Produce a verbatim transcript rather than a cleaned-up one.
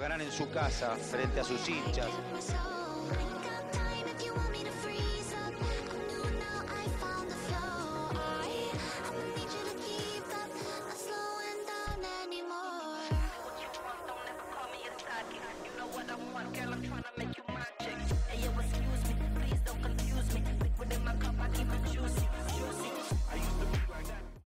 por ganar en su casa frente a sus hinchas. I'm trying to make you mine.